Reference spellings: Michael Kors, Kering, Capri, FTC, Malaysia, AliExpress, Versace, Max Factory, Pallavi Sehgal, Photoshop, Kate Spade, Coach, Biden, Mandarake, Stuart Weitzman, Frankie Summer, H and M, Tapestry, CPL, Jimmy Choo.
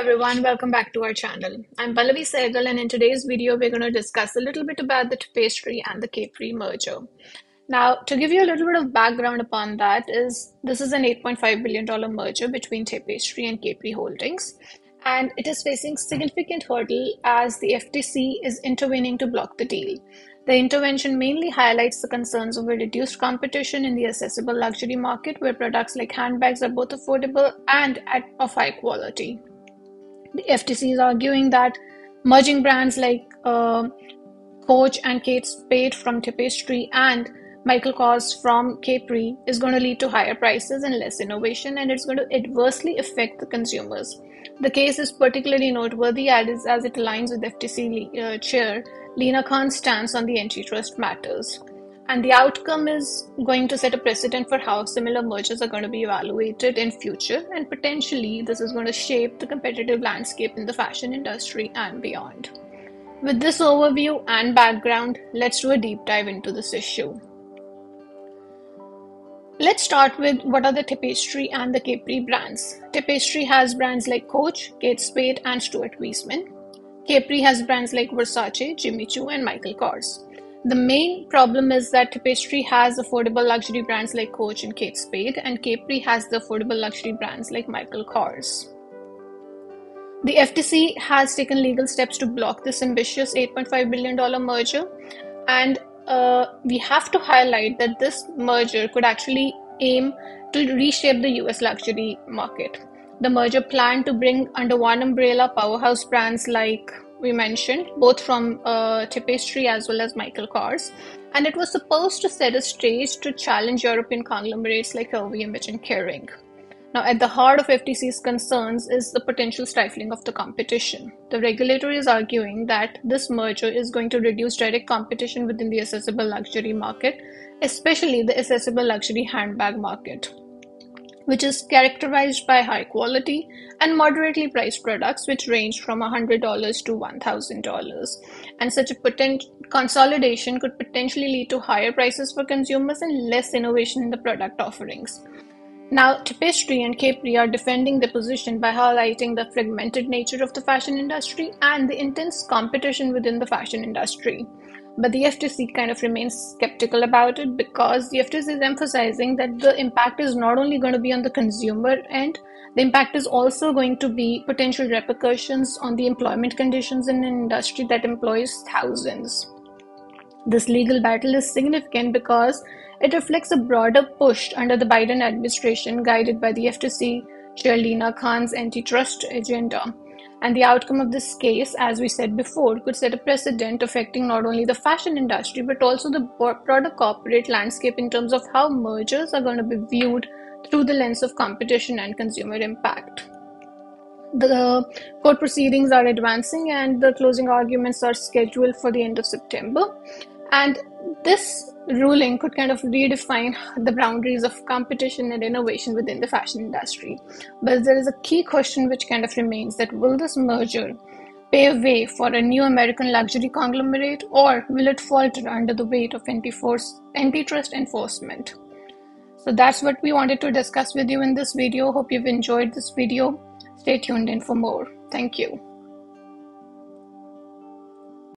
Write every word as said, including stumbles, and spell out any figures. everyone, welcome back to our channel. I'm Pallavi Sehgal, and in today's video we're going to discuss a little bit about the Tapestry and the Capri merger. Now, to give you a little bit of background upon that, is this is an eight point five billion dollar merger between Tapestry and Capri Holdings, and it is facing significant hurdle as the F T C is intervening to block the deal. The intervention mainly highlights the concerns over reduced competition in the accessible luxury market, where products like handbags are both affordable and at, of high quality. The F T C is arguing that merging brands like uh, Coach and Kate Spade from Tapestry and Michael Kors from Capri is going to lead to higher prices and less innovation, and it's going to adversely affect the consumers. The case is particularly noteworthy as, as it aligns with F T C uh, chair Lena Khan's stance on the antitrust matters, and the outcome is going to set a precedent for how similar mergers are going to be evaluated in future, and potentially this is going to shape the competitive landscape in the fashion industry and beyond. With this overview and background, let's do a deep dive into this issue. Let's start with what are the Tapestry and the Capri brands. Tapestry has brands like Coach, Kate Spade and Stuart Weitzman. Capri has brands like Versace, Jimmy Choo and Michael Kors. The main problem is that Tapestry has affordable luxury brands like Coach and Kate Spade, and Capri has the affordable luxury brands like Michael Kors. The F T C has taken legal steps to block this ambitious eight point five billion dollar merger, and uh, we have to highlight that this merger could actually aim to reshape the U S luxury market. The merger planned to bring under one umbrella powerhouse brands like we mentioned, both from uh, Tapestry as well as Michael Kors, and it was supposed to set a stage to challenge European conglomerates like H and M and Kering. Now, at the heart of F T C's concerns is the potential stifling of the competition. The regulator is arguing that this merger is going to reduce direct competition within the accessible luxury market, especially the accessible luxury handbag market, which is characterized by high quality and moderately priced products which range from one hundred dollars to one thousand dollars. And such a potential consolidation could potentially lead to higher prices for consumers and less innovation in the product offerings. Now, Tapestry and Capri are defending their position by highlighting the fragmented nature of the fashion industry and the intense competition within the fashion industry. But the F T C kind of remains skeptical about it, because the F T C is emphasizing that the impact is not only going to be on the consumer end, the impact is also going to be potential repercussions on the employment conditions in an industry that employs thousands. This legal battle is significant because it reflects a broader push under the Biden administration, guided by the F T C chair Lena Khan's antitrust agenda. And the outcome of this case, as we said before, could set a precedent affecting not only the fashion industry but also the broader corporate landscape in terms of how mergers are going to be viewed through the lens of competition and consumer impact. The court proceedings are advancing, and the closing arguments are scheduled for the end of September. And this ruling could kind of redefine the boundaries of competition and innovation within the fashion industry. But there is a key question which kind of remains, that will this merger pave way for a new American luxury conglomerate, or will it falter under the weight of antitrust enforcement? So that's what we wanted to discuss with you in this video. Hope you've enjoyed this video. Stay tuned in for more. Thank you.